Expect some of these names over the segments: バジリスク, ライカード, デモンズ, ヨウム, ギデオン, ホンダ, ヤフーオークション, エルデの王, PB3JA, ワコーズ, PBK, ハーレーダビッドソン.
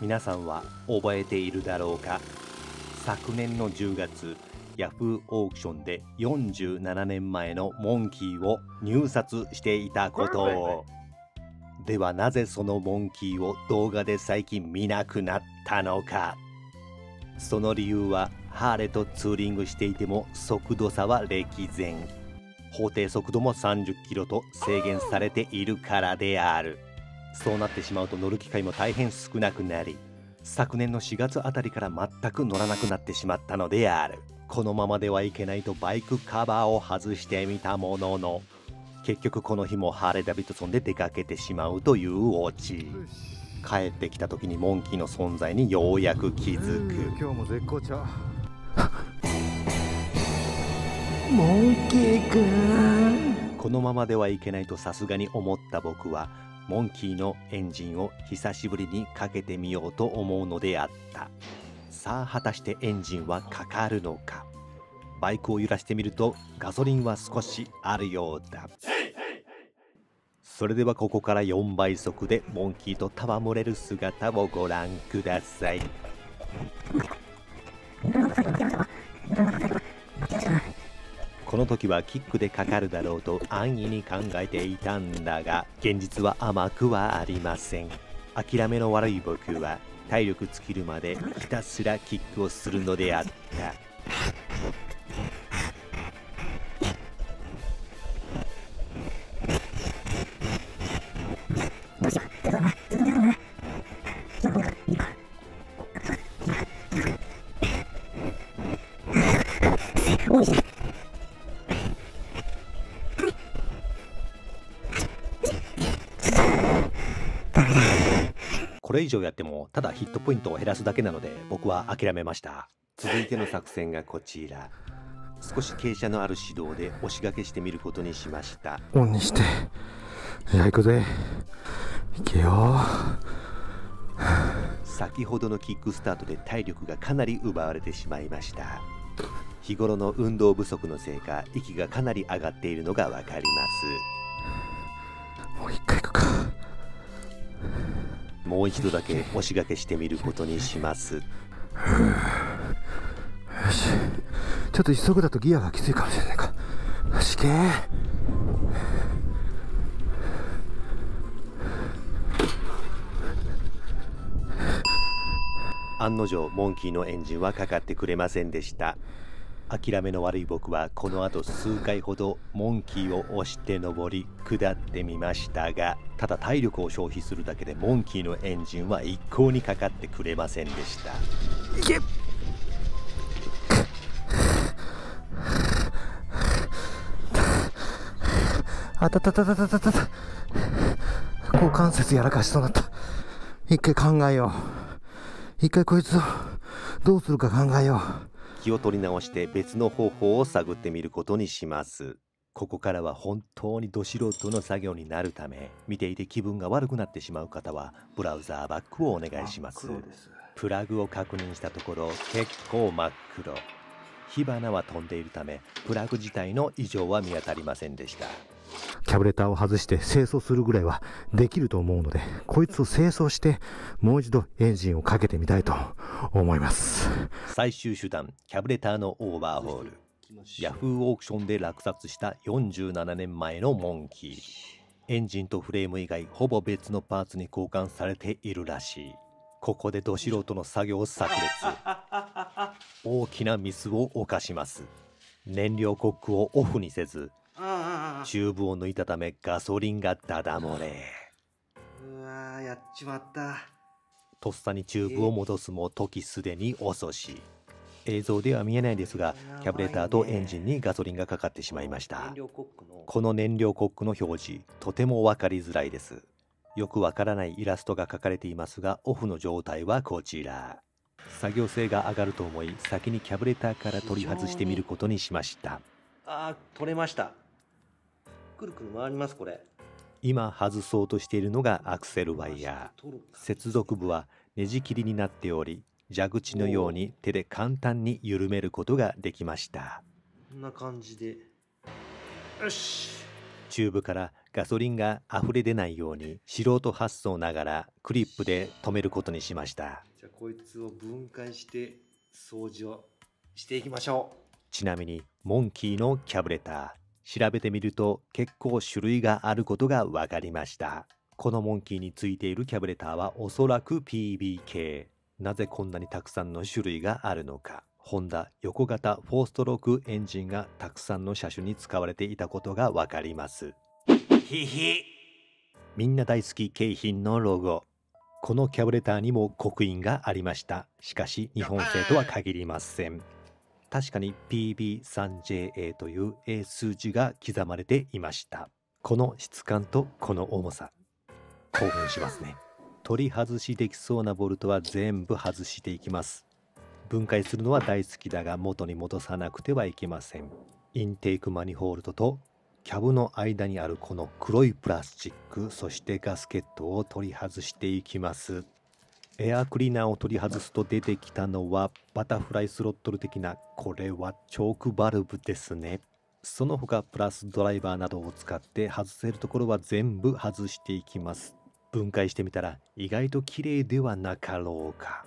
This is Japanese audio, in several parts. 皆さんは覚えているだろうか。昨年の10月、ヤフーオークションで47年前のモンキーを入札していたことを。ではなぜそのモンキーを動画で最近見なくなったのか。その理由は、ハーレとツーリングしていても速度差は歴然、法定速度も30キロと制限されているからである。そうなってしまうと乗る機会も大変少なくなり、昨年の4月あたりから全く乗らなくなってしまったのである。このままではいけないとバイクカバーを外してみたものの、結局この日もハーレーダビッドソンで出かけてしまうというオチ。帰ってきた時にモンキーの存在にようやく気づく。今日も絶好調モンキーくん。このままではいけないとさすがに思った僕は、モンキーのエンジンを久しぶりにかけてみようと思うのであった。さあ果たしてエンジンはかかるのか。バイクを揺らしてみるとガソリンは少しあるようだ。それではここから4倍速でモンキーと戯れる姿をご覧ください。この時はキックでかかるだろうと安易に考えていたんだが、現実は甘くはありません。諦めの悪い僕は体力尽きるまでひたすらキックをするのであった。これ以上やってもただヒットポイントを減らすだけなので、僕は諦めました。続いての作戦がこちら。少し傾斜のある指導で押し掛けしてみることにしました。オンにして、いや行くぜ、行けよ。先ほどのキックスタートで体力がかなり奪われてしまいました。日頃の運動不足のせいか、息がかなり上がっているのがわかります。もう一回行くか。もう一度だけ押し掛けしてみることにします。よし、ちょっと急ぐだとギアがきついかもしれないか。よし、けー。案の定モンキーのエンジンはかかってくれませんでした。諦めの悪い僕はこの後数回ほどモンキーを押して登り下ってみましたが、ただ体力を消費するだけでモンキーのエンジンは一向にかかってくれませんでした。いけっ。あたたたたたたたた。股関節やらかしそうになった。一回考えよう。一回こいつをどうするか考えよう。気を取り直して別の方法を探ってみることにします。ここからは本当にど素人の作業になるため、見ていて気分が悪くなってしまう方はブラウザーバックをお願いします。プラグを確認したところ結構真っ黒、火花は飛んでいるためプラグ自体の異常は見当たりませんでした。キャブレターを外して清掃するぐらいはできると思うので、こいつを清掃してもう一度エンジンをかけてみたいと思います。最終手段、キャブレターのオーバーホール。ヤフーオークションで落札した47年前のモンキー。エンジンとフレーム以外ほぼ別のパーツに交換されているらしい。ここでど素人の作業炸裂大きなミスを犯します。燃料コックをオフにせずチューブを抜いたためガソリンがダダ漏れ。うわー、やっちまった。とっさにチューブを戻すも時すでに遅し。映像では見えないですが、キャブレターとエンジンにガソリンがかかってしまいました。この燃料コックの表示、とても分かりづらいです。よくわからないイラストが描かれていますが、オフの状態はこちら。作業性が上がると思い、先にキャブレターから取り外してみることにしました。ああ、取れました。くるくる回ります。これ今外そうとしているのがアクセルワイヤー。接続部はねじ切りになっており、蛇口のように手で簡単に緩めることができました。こんな感じで、よし。チューブからガソリンが溢れ出ないように素人発想ながらクリップで止めることにしました。じゃあこいつを分解して掃除をしていきましょう。ちなみにモンキーのキャブレター、調べてみると結構種類があることが分かりました。このモンキーについているキャブレターはおそらく PBK。 なぜこんなにたくさんの種類があるのか、ホンダ横型4ストロークエンジンがたくさんの車種に使われていたことが分かります。ひひ、みんな大好き景品のロゴ。このキャブレターにも刻印がありました。しかし日本製とは限りません。確かに PB3JA という英数字が刻まれていました。この質感とこの重さ、興奮しますね。取り外しできそうなボルトは全部外していきます。分解するのは大好きだが元に戻さなくてはいけません。インテークマニホールドとキャブの間にあるこの黒いプラスチック、そしてガスケットを取り外していきます。エアクリーナーを取り外すと出てきたのはバタフライスロットル的な、これはチョークバルブですね。その他プラスドライバーなどを使って外せるところは全部外していきます。分解してみたら意外と綺麗ではなかろうか。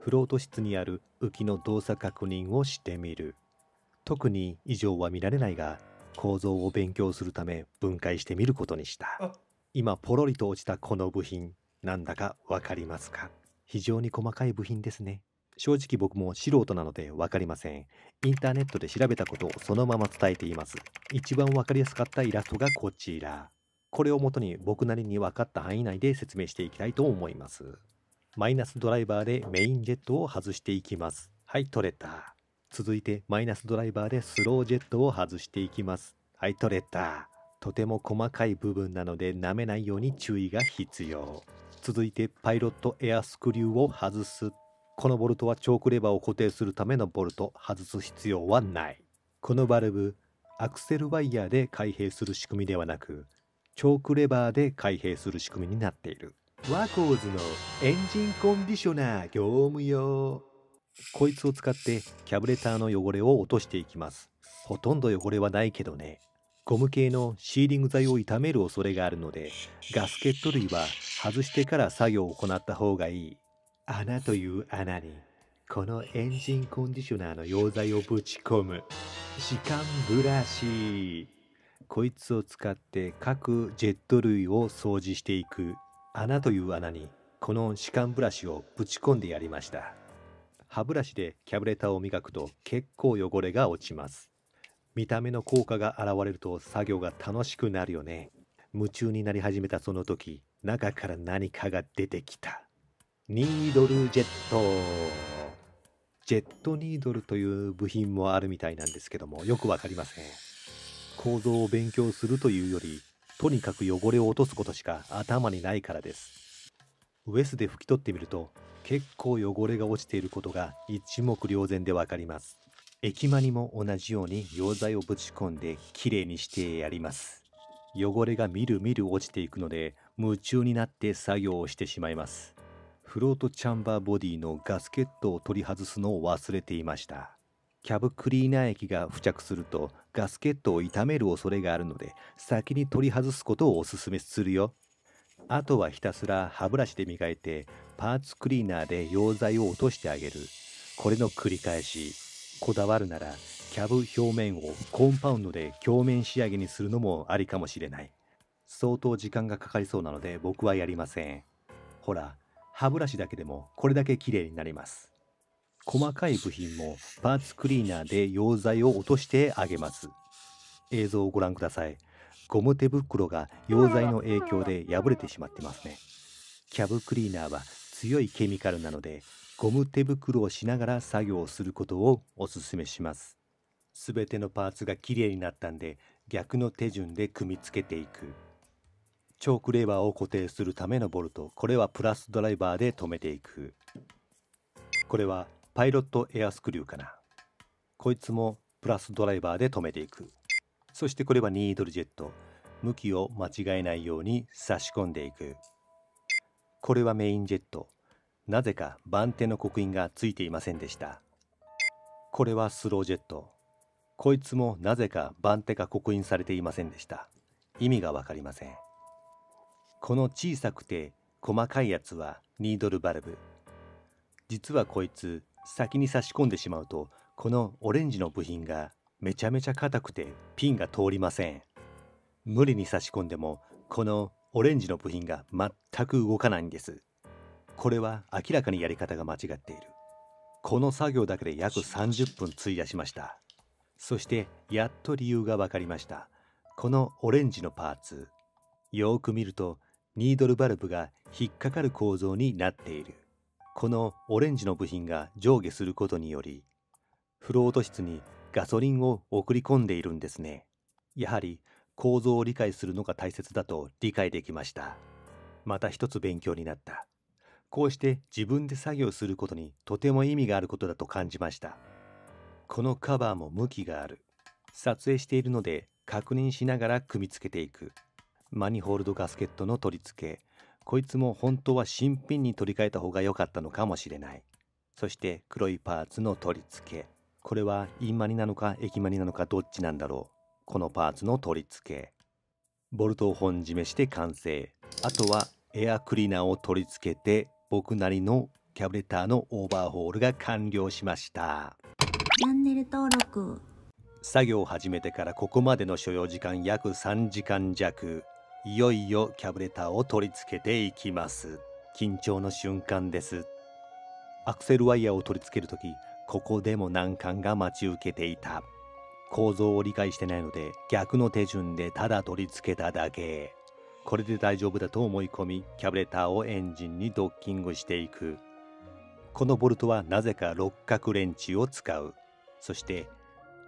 フロート室にある浮きの動作確認をしてみる。特に異常は見られないが、構造を勉強するため分解してみることにした。今ポロリと落ちたこの部品、なんだかわかりますか？非常に細かい部品ですね。正直僕も素人なのでわかりません。インターネットで調べたことをそのまま伝えています。一番わかりやすかったイラストがこちら。これをもとに僕なりに分かった範囲内で説明していきたいと思います。マイナスドライバーでメインジェットを外していきます。はい、取れた。続いてマイナスドライバーでスロージェットを外していきます。はい、取れた。とても細かい部分なので舐めないように注意が必要。続いてパイロットエアスクリューを外す。このボルトはチョークレバーを固定するためのボルト、外す必要はない。このバルブ、アクセルワイヤーで開閉する仕組みではなくチョークレバーで開閉する仕組みになっている。ワコーズのエンジンコンディショナー業務用。こいつを使ってキャブレターの汚れを落としていきます。ほとんど汚れはないけどね。ゴム系のシーリング剤を傷める恐れがあるので、ガスケット類は外してから作業を行った方がいい。穴という穴にこのエンジンコンディショナーの溶剤をぶち込む。歯間ブラシ、こいつを使って各ジェット類を掃除していく。穴という穴にこの歯間ブラシをぶち込んでやりました。歯ブラシでキャブレターを磨くと結構汚れが落ちます。見た目の効果が現れると作業が楽しくなるよね。夢中になり始めたその時、中から何かが出てきた。ニードルジェット。ジェットニードルという部品もあるみたいなんですけども、よくわかりません。構造を勉強するというより、とにかく汚れを落とすことしか頭にないからです。ウエスで拭き取ってみると結構汚れが落ちていることが一目瞭然でわかります。液マにも同じように溶剤をぶち込んできれいにしてやります。汚れがみるみる落ちていくので夢中になって作業をしてしまいます。フロートチャンバーボディのガスケットを取り外すのを忘れていました。キャブクリーナー液が付着するとガスケットを傷める恐れがあるので、先に取り外すことをおすすめするよ。あとはひたすら歯ブラシで磨いてパーツクリーナーで溶剤を落としてあげる。これの繰り返し。こだわるならキャブ表面をコンパウンドで鏡面仕上げにするのもありかもしれない。相当時間がかかりそうなので僕はやりません。ほら、歯ブラシだけでもこれだけ綺麗になります。細かい部品もパーツクリーナーで溶剤を落としてあげます。映像をご覧ください。ゴム手袋が溶剤の影響で破れてしまってますね。キャブクリーナーは強いケミカルなのでゴム手袋をしながら作業をすることをおすすめします。すべてのパーツがきれいになったんで逆の手順で組み付けていく。チョークレバーを固定するためのボルト、これはプラスドライバーで留めていく。これはパイロットエアスクリューかな。こいつもプラスドライバーで留めていく。そしてこれはニードルジェット、向きを間違えないように差し込んでいく。これはメインジェット、なぜか番手の刻印がついていませんでした。これはスロージェット、こいつもなぜか番手が刻印されていませんでした。意味が分かりません。この小さくて細かいやつはニードルバルブ。実はこいつ先に差し込んでしまうと、このオレンジの部品がめちゃめちゃ硬くてピンが通りません。無理に差し込んでもこのオレンジの部品が全く動かないんです。これは明らかにやり方が間違っている。この作業だけで約30分費やしました。そしてやっと理由が分かりました。このオレンジのパーツ、よーく見るとニードルバルブが引っかかる構造になっている。このオレンジの部品が上下することによりフロート室にガソリンを送り込んでいるんですね。やはり構造を理解するのが大切だと理解できました。また一つ勉強になった。こうして自分で作業することにとても意味があることだと感じました。このカバーも向きがある。撮影しているので確認しながら組み付けていく。マニホールドガスケットの取り付け。こいつも本当は新品に取り替えた方が良かったのかもしれない。そして黒いパーツの取り付け。これはインマニなのかエキマニなのかどっちなんだろう。このパーツの取り付け、ボルトを本締めして完成。あとはエアクリーナーを取り付けて僕なりのキャブレターのオーバーホールが完了しました。チャンネル登録。作業を始めてからここまでの所要時間約3時間弱。いよいよキャブレターを取り付けていきます。緊張の瞬間です。アクセルワイヤーを取り付けるとき、ここでも難関が待ち受けていた。構造を理解してないので逆の手順でただ取り付けただけ。これで大丈夫だと思い込み、キャブレターをエンジンにドッキングしていく。このボルトはなぜか六角レンチを使う。そして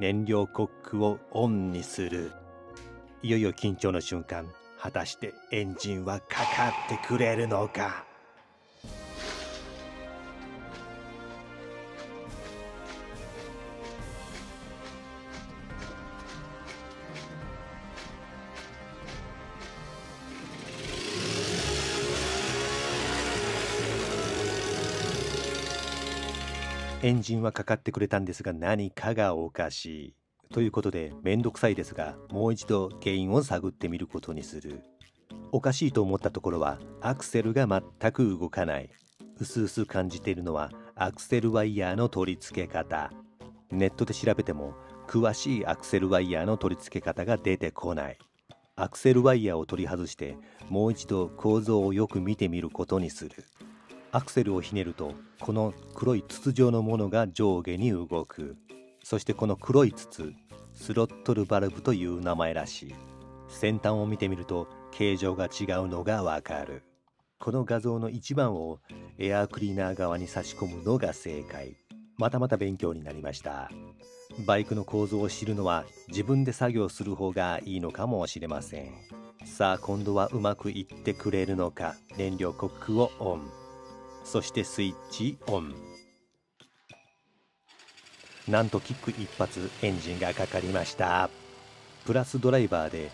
燃料コックをオンにする。いよいよ緊張の瞬間。果たしてエンジンはかかってくれるのか。エンジンはかかってくれたんですが、何かがおかしいということで、めんどくさいですがもう一度原因を探ってみることにする。おかしいと思ったところはアクセルが全く動かない。うすうす感じているのはアクセルワイヤーの取り付け方。ネットで調べても詳しいアクセルワイヤーの取り付け方が出てこない。アクセルワイヤーを取り外してもう一度構造をよく見てみることにする。アクセルをひねるとこの黒い筒状のものが上下に動く。そしてこの黒い筒、スロットルバルブという名前らしい。先端を見てみると形状が違うのがわかる。この画像の一番をエアークリーナー側に差し込むのが正解。またまた勉強になりました。バイクの構造を知るのは自分で作業する方がいいのかもしれません。さあ今度はうまくいってくれるのか。燃料コックをオン。そしてスイッチオン。なんとキック一発、エンジンがかかりました。プラスドライバーで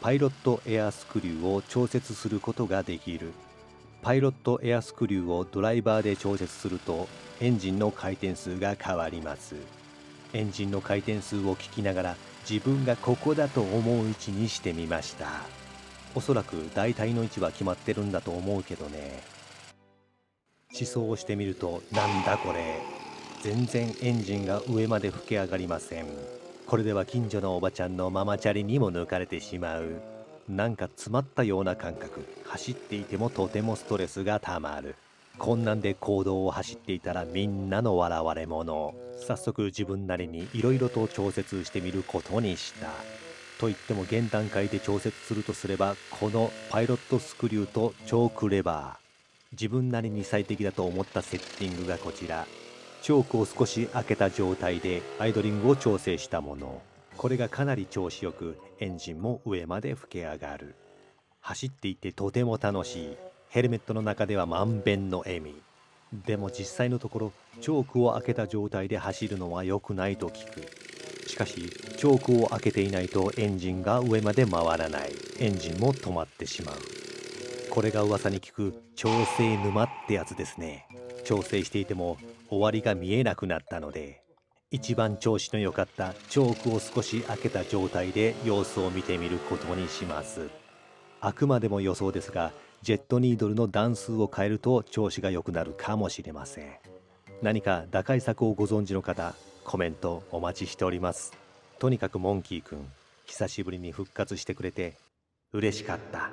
パイロットエアスクリューを調節することができる。パイロットエアスクリューをドライバーで調節するとエンジンの回転数が変わります。エンジンの回転数を聞きながら自分がここだと思う位置にしてみました。おそらく大体の位置は決まってるんだと思うけどね。試走をしてみると、なんだこれ、全然エンジンが上まで吹き上がりません。これでは近所のおばちゃんのママチャリにも抜かれてしまう。なんか詰まったような感覚。走っていてもとてもストレスがたまる。こんなんで公道を走っていたらみんなの笑われ者。早速自分なりにいろいろと調節してみることにした。といっても現段階で調節するとすれば、このパイロットスクリューとチョークレバー、自分なりに最適だと思ったセッティングがこちら。チョークを少し開けた状態でアイドリングを調整したもの。これがかなり調子よく、エンジンも上まで吹け上がる。走っていてとても楽しい。ヘルメットの中では満遍の笑み。でも実際のところ、チョークを開けた状態で走るのは良くないと聞く。しかしチョークを開けていないとエンジンが上まで回らない。エンジンも止まってしまう。これが噂に聞く調整沼ってやつですね。調整していても終わりが見えなくなったので、一番調子の良かったチョークを少し開けた状態で様子を見てみることにします。あくまでも予想ですが、ジェットニードルの段数を変えると調子が良くなるかもしれません。何か打開策をご存知の方、コメントお待ちしております。とにかくモンキーくん、久しぶりに復活してくれて嬉しかった。